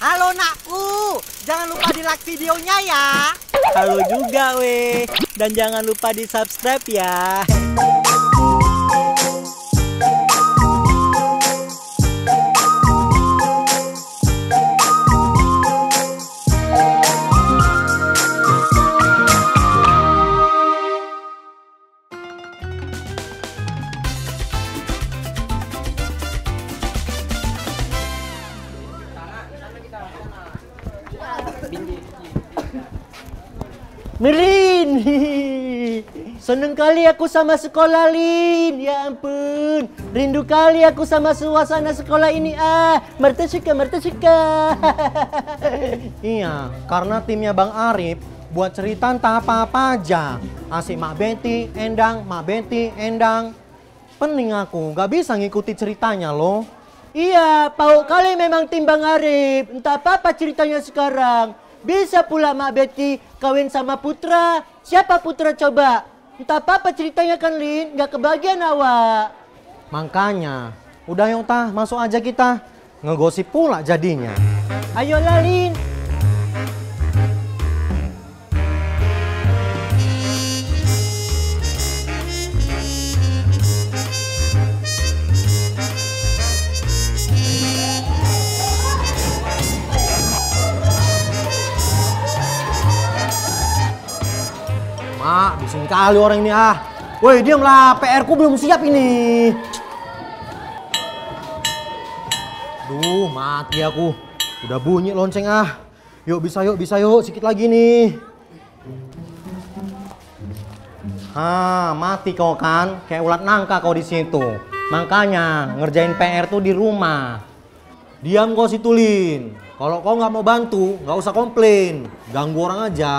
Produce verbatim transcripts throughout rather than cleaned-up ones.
Halo nakku, jangan lupa di like videonya ya. Halo juga weh, dan jangan lupa di subscribe ya. Melin, seneng kali aku sama sekolah Lin, ya ampun, rindu kali aku sama suasana sekolah ini ah, mertesuka mertesuka. Iya, karena timnya Bang Arif buat cerita entah apa-apa aja, asik Mak Benti, Endang, Mak Benti, Endang, pening aku, gak bisa ngikuti ceritanya loh. Iya, pau kali memang tim Bang Arif, entah apa-apa ceritanya sekarang. Bisa pula Mak Benti kawin sama Putra. Siapa Putra coba? Entah apa-apa ceritanya kan Lin, gak kebagian awak. Makanya, udah yong tah, masuk aja kita. Ngegosip pula jadinya. Ayolah Lin. Mak, bising kali orang ini ah. Woi, diamlah, P R ku belum siap ini. Duh, mati aku. Udah bunyi lonceng ah. Yuk bisa yuk, bisa yuk, sedikit lagi nih. Ah, mati kau kan, kayak ulat nangka kau di situ. Makanya ngerjain P R tuh di rumah. Diam kau situ Lin. Kalau kau nggak mau bantu, nggak usah komplain. Ganggu orang aja.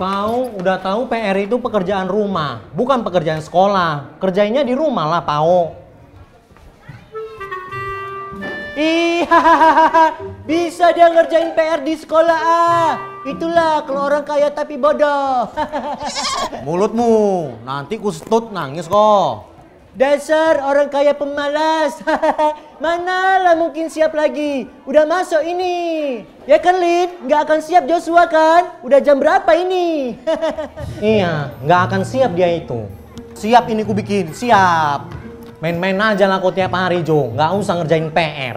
Kau udah tahu P R itu pekerjaan rumah, bukan pekerjaan sekolah. Kerjainnya di rumah lah, Pao. Ih, bisa dia ngerjain P R di sekolah, ah. Itulah kalau orang kaya tapi bodoh. Mulutmu, nanti kusetut nangis kok. Dasar orang kaya pemalas. Manalah mungkin siap lagi. Udah masuk ini. Ya kan Lin, nggak akan siap Joshua kan? Udah jam berapa ini? Iya, nggak akan siap dia itu. Siap ini ku bikin, siap. Main-main aja lah kau tiap hari Jo, nggak usah ngerjain P R.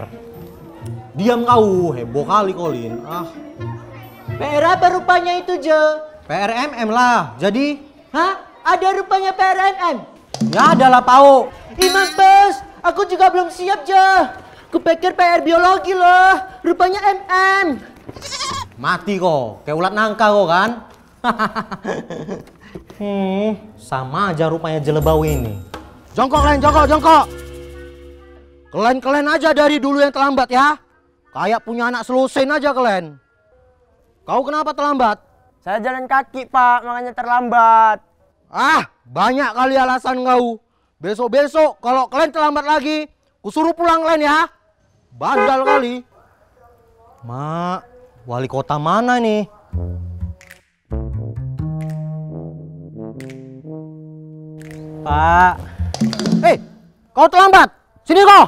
Diam kau, heboh kali kau Lin. Ah. P R apa rupanya itu Jo? P R M M lah, jadi? Hah? Ada rupanya P R M M? Ya adalah Pao. Ih mampus! Aku juga belum siap, Jo. Kupikir P R biologi loh. Rupanya M M. Mati kok. Kayak ulat nangka kok kan? hmm, sama aja rupanya jelebau ini. Jongkok, Len. Jongkok, jongkok. Kelen-kelen aja dari dulu yang terlambat ya. Kayak punya anak selusin aja, kelen. Kau kenapa terlambat? Saya jalan kaki, Pak. Makanya terlambat. Ah, banyak kali alasan kau. Besok-besok kalau kalian terlambat lagi, kusuruh pulang kalian ya. Bandal kali. Mak, wali kota mana nih? Pak. Eh, hey, kau terlambat. Sini kau.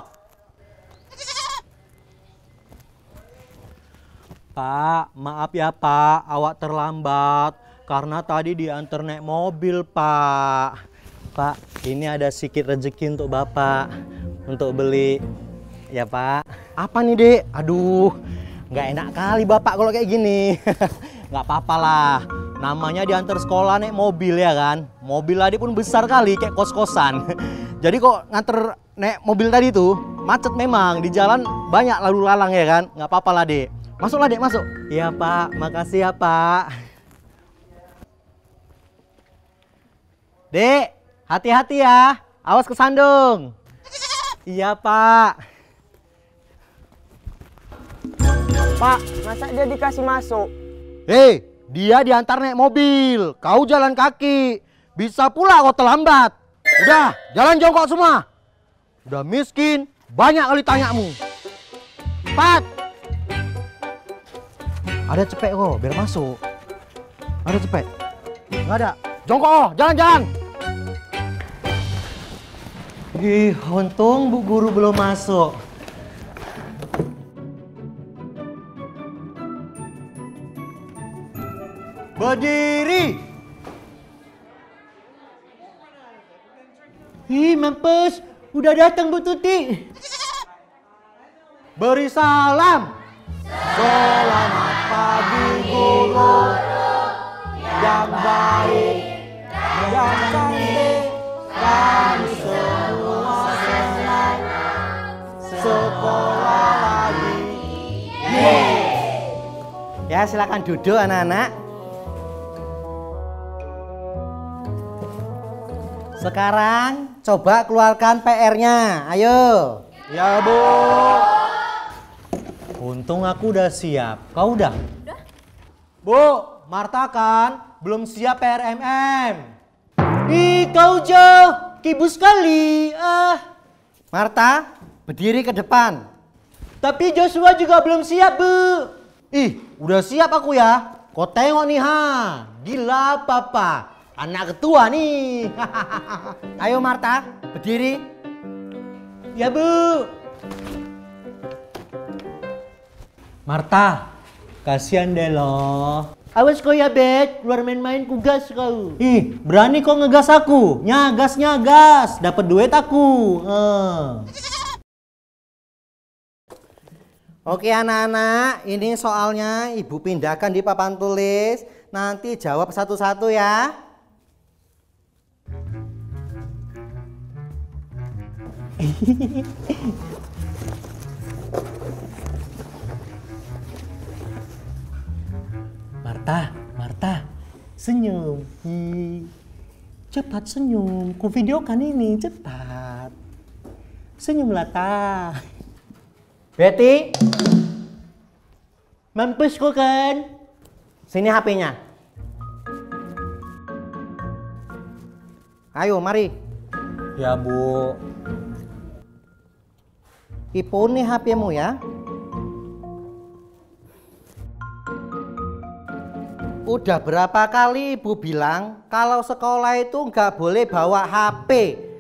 Pak, maaf ya Pak, awak terlambat. Karena tadi diantar naik mobil, Pak. Pak, ini ada sedikit rezeki untuk Bapak, untuk beli, ya Pak. Apa nih, Dek? Aduh, nggak enak kali Bapak kalau kayak gini. Nggak apa-apa lah, namanya diantar sekolah naik mobil ya kan. Mobil tadi pun besar kali, kayak kos-kosan. Jadi kok nganter naik mobil tadi tuh, macet memang, di jalan banyak lalu lalang ya kan. Nggak apa-apa lah, Dek. Masuklah, Dek, masuk. Iya, Pak. Makasih ya, Pak. Dek. Hati-hati ya, awas kesandung. Iya Pak. Pak, masa dia dikasih masuk? Hei, dia diantar naik mobil, kau jalan kaki. Bisa pula kau terlambat. Udah, jalan jongkok semua. Udah miskin, banyak kali tanyamu. Cepat. Ada cepet kok, biar masuk. Ada cepet? Nggak ada. Jongkok, jalan-jalan. Ih, untung Bu Guru belum masuk. Berdiri! Ih, mampus! Udah datang Bu Tuti! Beri salam! Selamat pagi guru yang baik dan cantik, kami semua senang sekolah lagi. Yeay! Ya, silakan duduk anak-anak. Sekarang coba keluarkan P R-nya, ayo. Ya Bu. Untung aku udah siap, kau udah? Udah. Bu, Marta kan belum siap P R M M. Ih, kau jauh, kibu sekali. Ah. Marta, berdiri ke depan. Tapi Joshua juga belum siap Bu. Ih, udah siap aku ya. Kau tengok nih ha, gila papa. Anak ketua nih. Ayo Marta, berdiri. Ya Bu. Marta, kasihan deh loh. Awas kau ya Bet, keluar main-main ku gas kau. Ih, berani kau ngegas aku. Nyagas-nyagas, dapat duit aku. Uh. Oke anak-anak, ini soalnya Ibu pindahkan di papan tulis. Nanti jawab satu-satu ya. Marta, Marta, senyum. Cepat senyum, ku videokan ini, cepat. Senyumlah ta. Betty, mampus kok kan? Sini H P-nya. Ayo, mari. Ya, Bu. Iphone nih H P-mu ya. Udah berapa kali Ibu bilang kalau sekolah itu nggak boleh bawa H P.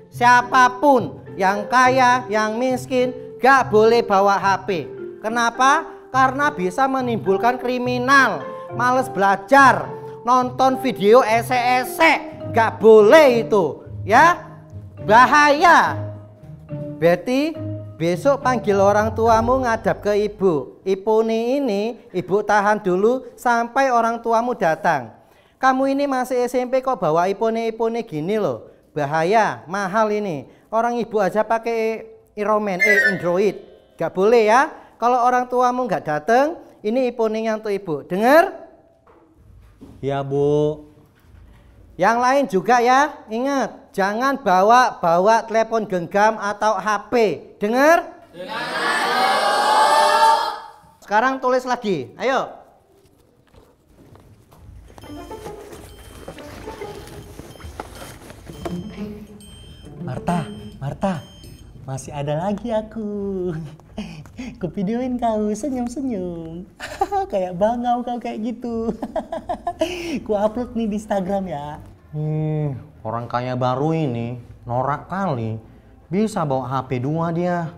Siapapun yang kaya, yang miskin nggak boleh bawa H P. Kenapa? Karena bisa menimbulkan kriminal. Males belajar, nonton video ese-ese. Nggak boleh itu, ya. Bahaya. Betty, besok panggil orang tuamu ngadap ke Ibu. Ipuni ini Ibu tahan dulu sampai orang tuamu datang. Kamu ini masih S M P kok bawa ipuni-ipuni gini loh. Bahaya, mahal ini. Orang Ibu aja pakai Iromen, eh Android. Gak boleh ya. Kalau orang tuamu gak datang, ini ipuninya untuk Ibu. Dengar? Ya Bu. Yang lain juga ya, ingat. Jangan bawa-bawa telepon genggam atau H P. Dengar? Dengar. Sekarang tulis lagi. Ayo. Marta, Marta. Masih ada lagi aku. Kuvideoin kau senyum-senyum. Kayak bangau kau kayak gitu. Ku upload nih di Instagram ya. Hmm, orang kaya baru ini norak kali, bisa bawa H P dua dia.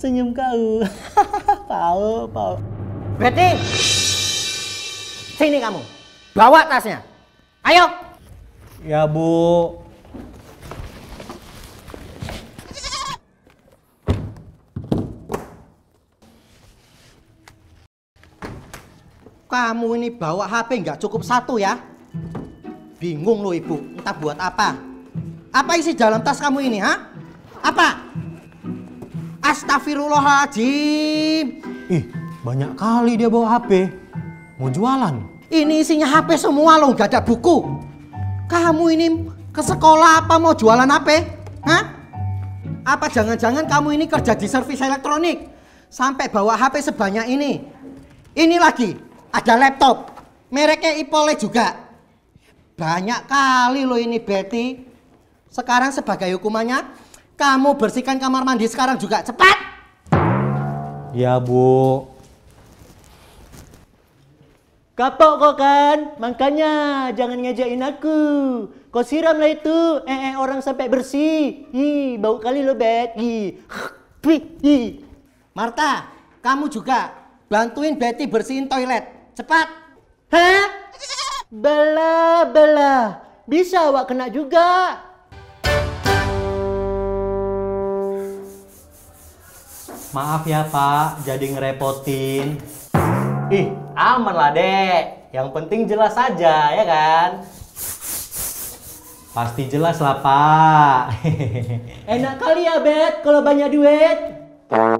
Senyum kau, pau pau. Betty, sini kamu, bawa tasnya. Ayo. Ya Bu. Kamu ini bawa H P nggak cukup satu ya. Bingung loh Ibu, entah buat apa. Apa isi dalam tas kamu ini, ha? Apa? Astagfirullahaladzim. Ih, banyak kali dia bawa H P. Mau jualan? Ini isinya H P semua loh, nggak ada buku. Kamu ini ke sekolah apa mau jualan H P? Hah? Apa jangan-jangan kamu ini kerja di servis elektronik? Sampai bawa H P sebanyak ini. Ini lagi, ada laptop. Mereknya Ipole juga. Banyak kali loh ini Betty. Sekarang sebagai hukumannya, kamu bersihkan kamar mandi sekarang juga, cepat. Ya Bu. Kapok kok kan, makanya jangan ngejain aku. Kau siramlah itu, eh, eh orang sampai bersih. Hi, bau kali loh Bet. Hi. Hi. Marta, kamu juga bantuin Betty bersihin toilet, cepat. Hah? Bela, bela. Bisa awak kena juga. Maaf ya Pak, jadi ngerepotin. Ih, aman lah Dek. Yang penting jelas saja, ya kan? Pasti jelas lah Pak. Enak kali ya Bet, kalau banyak duit. Cut.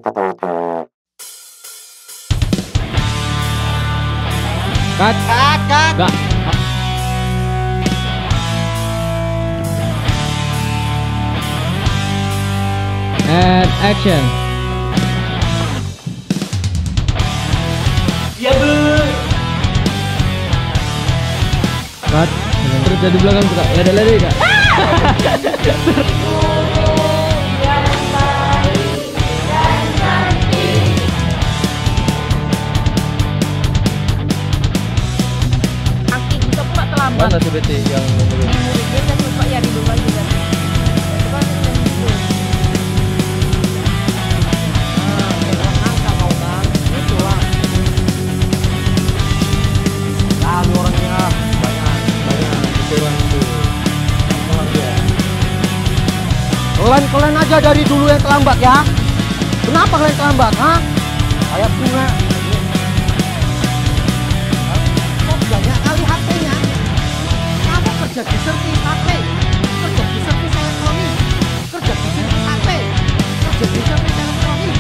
Cut, cut. Cut. And action. Ya Bu. Cut. Terus dari belakang suka lede-lede Kak. Aki bisa pula terlambat. Mana T B T yang menurut? Dia suka ya di luar juga. Kalian aja dari dulu yang terlambat ya. Kenapa kalian terlambat, ha? Kayak bunga. Kok banyak kali H P-nya? Kamu kerja di servis H P, kerja di servis elektronik, kerja di servis H P, kerja di servis elektronik.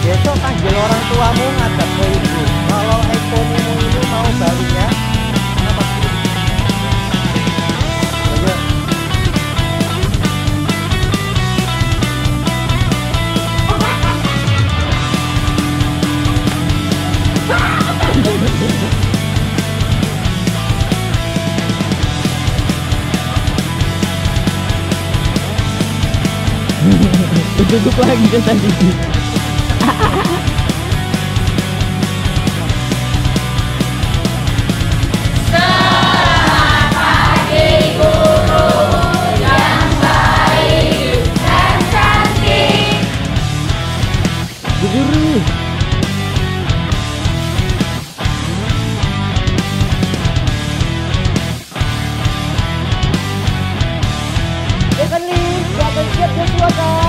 Besok panggil orang tuamu ngajak ke ibu. Kalau ekonomimu itu mau baru ya. Duduk lagi kan tadi. Selamat pagi guru yang baik dan cantik. Bu Guru. Evelyn, sudah siap bersuara.